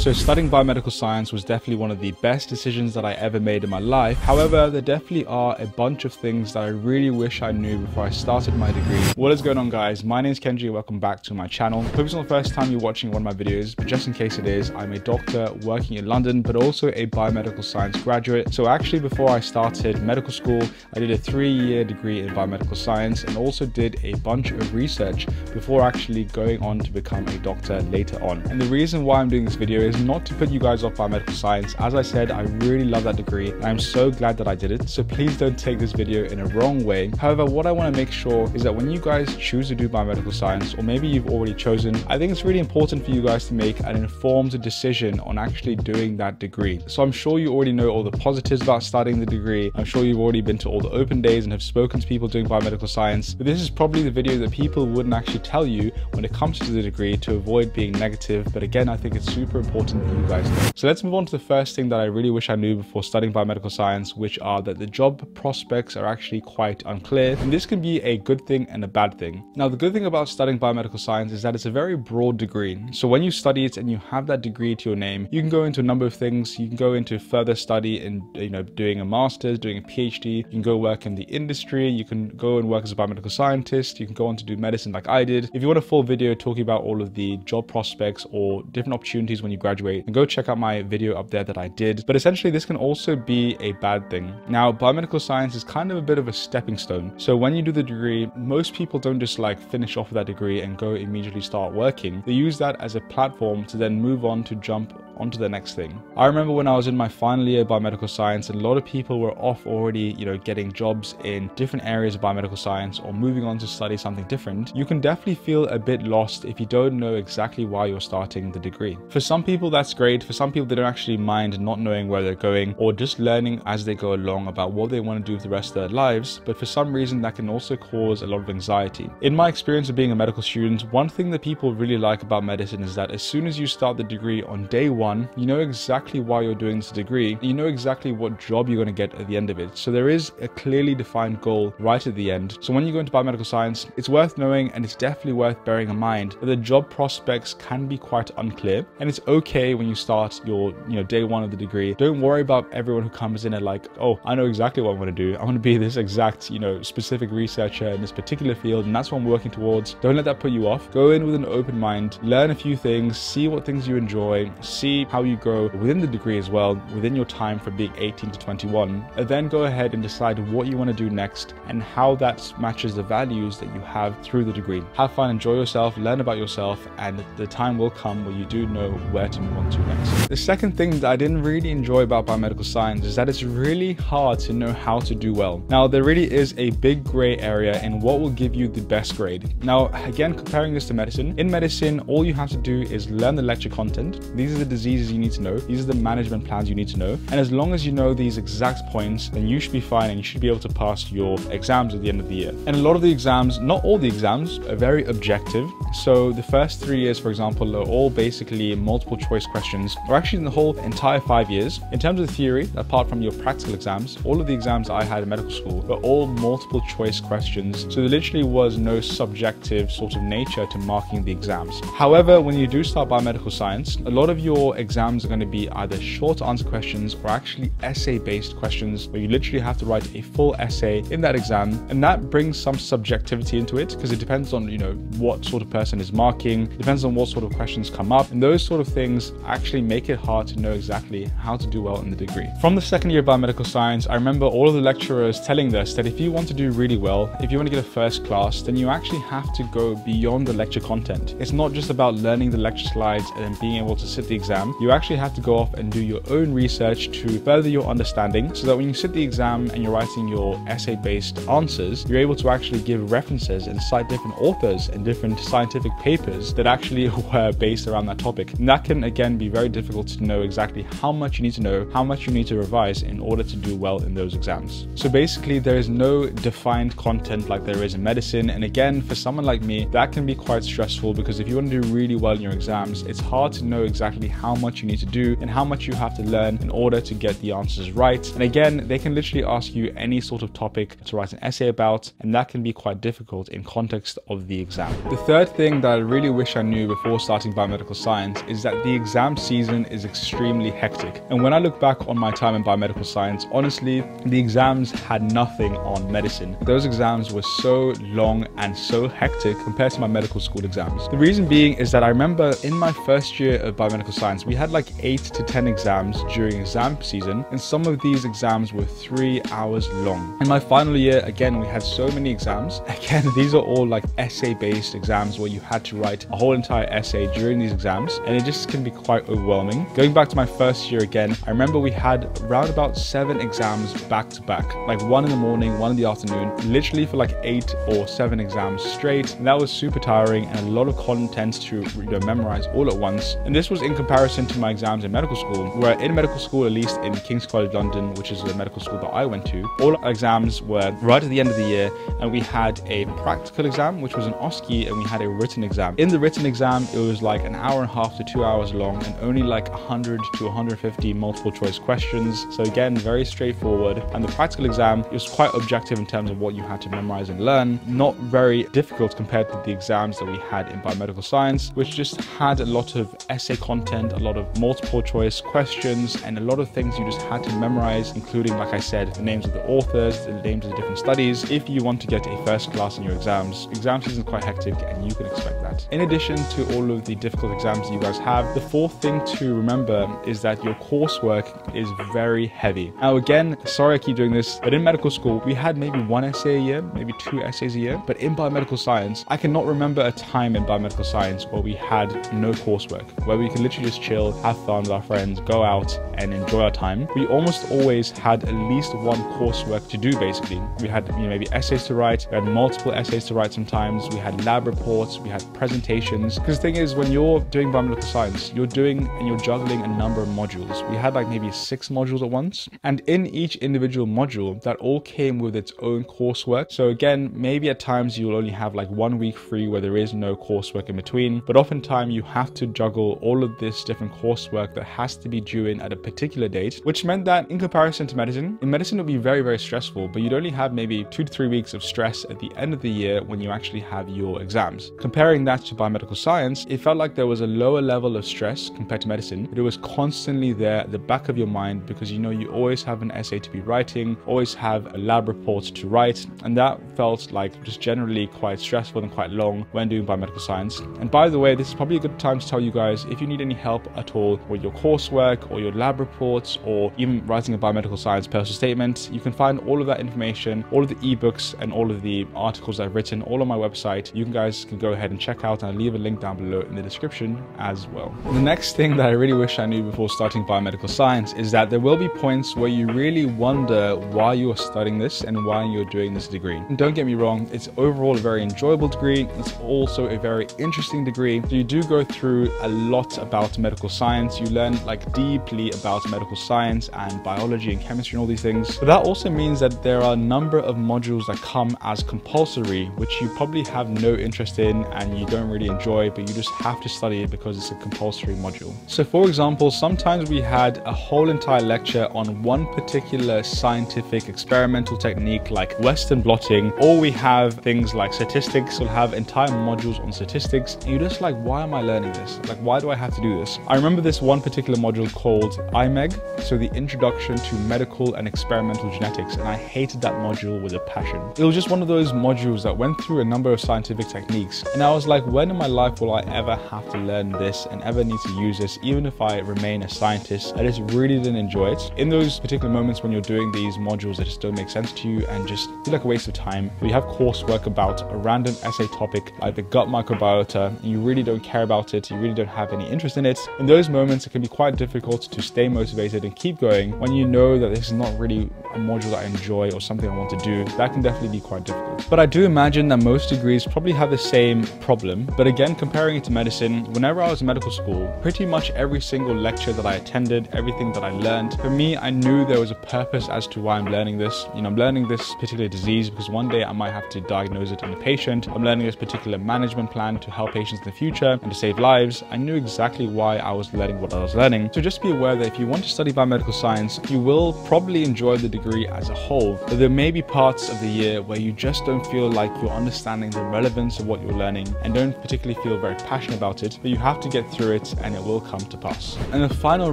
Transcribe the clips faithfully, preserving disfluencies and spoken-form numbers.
So studying biomedical science was definitely one of the best decisions that I ever made in my life. However, there definitely are a bunch of things that I really wish I knew before I started my degree. What is going on, guys? My name is Kenji. Welcome back to my channel. Hope it's not the first time you're watching one of my videos, but just in case it is, I'm a doctor working in London, but also a biomedical science graduate. So actually, before I started medical school, I did a three-year degree in biomedical science and also did a bunch of research before actually going on to become a doctor later on. And the reason why I'm doing this video is is not to put you guys off by medical science. As I said, I really love that degree and I'm so glad that I did it, so please don't take this video in a wrong way. However, what I want to make sure is that when you guys choose to do biomedical science, or maybe you've already chosen, I think it's really important for you guys to make an informed decision on actually doing that degree. So I'm sure you already know all the positives about studying the degree. I'm sure you've already been to all the open days and have spoken to people doing biomedical science, but this is probably the video that people wouldn't actually tell you when it comes to the degree, to avoid being negative. But again, I think it's super important that you guys know. So let's move on to the first thing that I really wish I knew before studying biomedical science, which are that the job prospects are actually quite unclear, and this can be a good thing and a bad thing. Now, the good thing about studying biomedical science is that it's a very broad degree. So when you study it and you have that degree to your name, you can go into a number of things. You can go into further study and, you know, doing a master's, doing a PhD. You can go work in the industry. You can go and work as a biomedical scientist. You can go on to do medicine like I did. If you want a full video talking about all of the job prospects or different opportunities when you graduate, graduate and go check out my video up there that I did. But essentially, this can also be a bad thing. Now, biomedical science is kind of a bit of a stepping stone. So when you do the degree, most people don't just like finish off with that degree and go immediately start working. They use that as a platform to then move on to jump onto the next thing. I remember when I was in my final year of biomedical science, and a lot of people were off already, you know, getting jobs in different areas of biomedical science or moving on to study something different. You can definitely feel a bit lost if you don't know exactly why you're starting the degree. For some people, that's great. For some people, they don't actually mind not knowing where they're going or just learning as they go along about what they want to do with the rest of their lives. But for some reason, that can also cause a lot of anxiety. In my experience of being a medical student, one thing that people really like about medicine is that as soon as you start the degree on day one, you know exactly why you're doing this degree. You know exactly what job you're going to get at the end of it. So there is a clearly defined goal right at the end. So when you go into biomedical science, it's worth knowing, and it's definitely worth bearing in mind that the job prospects can be quite unclear. And it's okay when you start your, you know, day one of the degree. Don't worry about everyone who comes in and like, oh, I know exactly what I'm going to do. I want to be this exact, you know, specific researcher in this particular field, and that's what I'm working towards. Don't let that put you off. Go in with an open mind, learn a few things, see what things you enjoy, see how you grow within the degree as well, within your time from being eighteen to twenty-one, and then go ahead and decide what you want to do next and how that matches the values that you have through the degree. Have fun, enjoy yourself, learn about yourself, and the time will come where you do know where to move on to next. The second thing that I didn't really enjoy about biomedical science is that it's really hard to know how to do well. Now, there really is a big gray area in what will give you the best grade. Now, again, comparing this to medicine, in medicine, all you have to do is learn the lecture content. These are the diseases you need to know, these are the management plans you need to know, and as long as you know these exact points, then you should be fine and you should be able to pass your exams at the end of the year. And a lot of the exams, not all the exams, are very objective. So the first three years, for example, are all basically multiple choice questions, or actually in the whole entire five years. In terms of the theory, apart from your practical exams, all of the exams I had in medical school were all multiple choice questions, so there literally was no subjective sort of nature to marking the exams. However, when you do start biomedical science, a lot of your exams are going to be either short answer questions or actually essay-based questions, where you literally have to write a full essay in that exam, and that brings some subjectivity into it, because it depends on, you know, what sort of person is marking, depends on what sort of questions come up, and those sort of things actually make it hard to know exactly how to do well in the degree. From the second year of biomedical science, I remember all of the lecturers telling us that if you want to do really well, if you want to get a first class, then you actually have to go beyond the lecture content. It's not just about learning the lecture slides and then being able to sit the exam. You actually have to go off and do your own research to further your understanding, so that when you sit the exam and you're writing your essay-based answers, you're able to actually give references and cite different authors and different scientific papers that actually were based around that topic. And that can, again, be very difficult to know exactly how much you need to know, how much you need to revise in order to do well in those exams. So basically, there is no defined content like there is in medicine. And again, for someone like me, that can be quite stressful, because if you want to do really well in your exams, it's hard to know exactly how much you need to do and how much you have to learn in order to get the answers right. And again, they can literally ask you any sort of topic to write an essay about, and that can be quite difficult in context of the exam. The third thing that I really wish I knew before starting biomedical science is that the exam season is extremely hectic. And when I look back on my time in biomedical science, honestly, the exams had nothing on medicine. Those exams were so long and so hectic compared to my medical school exams. The reason being is that I remember in my first year of biomedical science, we had like eight to ten exams during exam season, and some of these exams were three hours long. In my final year, again, we had so many exams. Again, these are all like essay-based exams where you had to write a whole entire essay during these exams, and it just can be quite overwhelming. Going back to my first year again, I remember we had around about seven exams back to back, like one in the morning, one in the afternoon, literally for like eight or seven exams straight. And that was super tiring and a lot of content to, you know, memorize all at once. And this was in comparison to my exams in medical school, where in medical school, at least in King's College London, which is the medical school that I went to, all our exams were right at the end of the year, and we had a practical exam, which was an O S C E, and we had a written exam. In the written exam, it was like an hour and a half to two hours long, and only like one hundred to one hundred fifty multiple choice questions. So again, very straightforward. And the practical exam, it was quite objective in terms of what you had to memorize and learn, not very difficult compared to the exams that we had in biomedical science, which just had a lot of essay content, a lot of multiple choice questions, and a lot of things you just had to memorize, including, like I said, the names of the authors, the names of the different studies, if you want to get a first class in your exams. Exam season is quite hectic, and you can expect that. In addition to all of the difficult exams that you guys have, the fourth thing to remember is that your coursework is very heavy. Now again, sorry I keep doing this, but in medical school, we had maybe one essay a year, maybe two essays a year, but in biomedical science, I cannot remember a time in biomedical science where we had no coursework, where we could literally just chill, have fun with our friends, go out and enjoy our time. We almost always had at least one coursework to do, basically. We had, you know, maybe essays to write, we had multiple essays to write sometimes, we had lab reports, we had presentations. Because the thing is, when you're doing biomedical science, you're doing and you're juggling a number of modules. We had like maybe six modules at once, and in each individual module, that all came with its own coursework. So again, maybe at times you'll only have like one week free where there is no coursework in between, but oftentimes you have to juggle all of this different coursework that has to be due in at a particular date, which meant that in comparison to medicine, in medicine it'll be very, very stressful, but you'd only have maybe two to three weeks of stress at the end of the year when you actually have your exams. Comparing that to biomedical science, it felt like there was a lower level of stress compared to medicine, but it was constantly there at the back of your mind, because you know you always have an essay to be writing, always have a lab report to write, and that felt like just generally quite stressful and quite long when doing biomedical science. And by the way, this is probably a good time to tell you guys, if you need any help at all with your coursework or your lab reports or even writing a biomedical science personal statement, you can find all of that information, all of the ebooks and all of the articles I've written all on my website. You guys can go ahead and check out, and I'll leave a link down below in the description as well. The next thing that I really wish I knew before starting biomedical science is that there will be points where you really wonder why you are studying this and why you're doing this degree. And don't get me wrong, it's overall a very enjoyable degree. It's also a very interesting degree. So you do go through a lot about medical science. You learn like deeply about medical science and biology and chemistry and all these things. But that also means that there are a number of modules that come as compulsory, which you probably have no interest in and you don't really enjoy, but you just have to study it because it's a compulsory module. So for example, sometimes we had a whole entire lecture on one particular scientific experimental technique like Western blotting, or we have things like statistics. We'll have entire modules on statistics, and you're just like, why am I learning this? Like, why do I have to do this? I remember this one particular module called I MEG, so the Introduction to Medical and Experimental Genetics, and I hated that module with a passion. It was just one of those modules that went through a number of scientific techniques, and I was like, when in my life will I ever have to learn this and ever need to use this, even if I remain a scientist? I just really didn't enjoy it. In those particular moments when you're doing these modules that just don't make sense to you and just feel like a waste of time, we have coursework about a random essay topic like the gut microbiota, and you really don't care about it, you really don't have any interest in it. In those moments, it can be quite difficult to stay motivated and keep going when you know that this is not really a module that I enjoy or something I want to do. That can definitely be quite difficult. But I do imagine that most degrees probably have the same problem. But again, comparing it to medicine, whenever I was in medical school, pretty much every single lecture that I attended, everything that I learned, for me, I knew there was a purpose as to why I'm learning this. You know, I'm learning this particular disease because one day I might have to diagnose it in a patient. I'm learning this particular management plan to help patients in the future and to save lives. I knew exactly why I was learning what I was learning. So just be aware that if you want to study biomedical science, you will probably enjoy the degree as a whole, but there may be parts of the year where you just don't feel like you're understanding the relevance of what you're learning and don't particularly feel very passionate about it, but you have to get through it and it will come to pass. And the final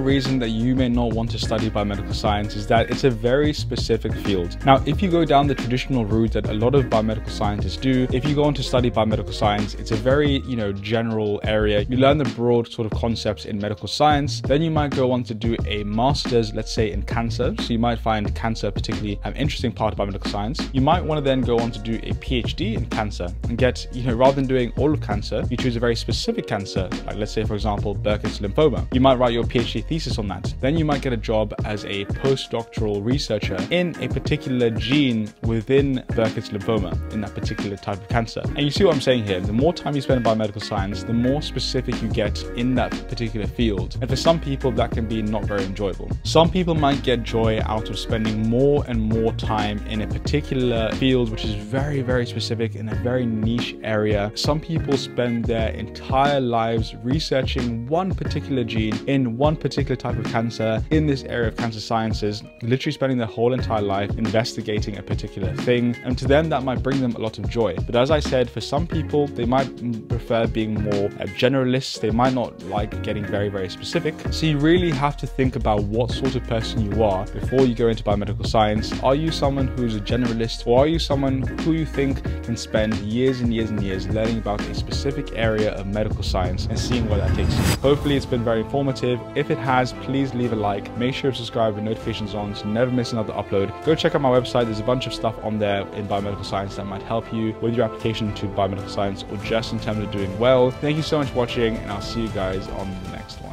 reason that you may not want to study biomedical science is that it's a very specific field. Now, if you go down the traditional route that a lot of biomedical scientists do, if you go on to study biomedical science, it's a very, you know, general area. You learn the broad sort of concepts in medical science, then you might go on to do a master's, let's say in cancer. So you might find cancer particularly an interesting part of biomedical science. You might want to then go on to do a PhD in cancer and get, you know, rather than doing all of cancer, you choose a very specific cancer, like let's say, for example, Burkitt's lymphoma. You might write your PhD thesis on that. Then you might get a job as a postdoctoral researcher in a particular gene within Burkitt's lymphoma, in that particular type of cancer. And you see what I'm saying here, the more time you spend in biomedical science, the more specific you get in that particular field. And for some people, that can be not very enjoyable. Some people might get joy out of spending more and more time in a particular field, which is very, very specific in a very niche area. Some people spend their entire lives researching one particular gene in one particular type of cancer in this area of cancer sciences, literally spending their whole entire life investigating a particular thing. And to them, that might bring them a lot of joy. But as I said, for some people, they might prefer being more generalists. They might not like getting very, very specific. So you really have to think about what sort of person you are before you go into biomedical science. Are you someone who's a generalist, or are you someone who you think can spend years and years and years learning about a specific area of medical science and seeing where that takes you? Hopefully it's been very informative. If it has, please leave a like. Make sure to subscribe with notifications on so you never miss another upload. Go check out my website. There's a bunch of stuff on there in biomedical science that might help you with your application to biomedical science or just in terms of doing well. Thank you so much for watching, and I'll see you guys on the next one.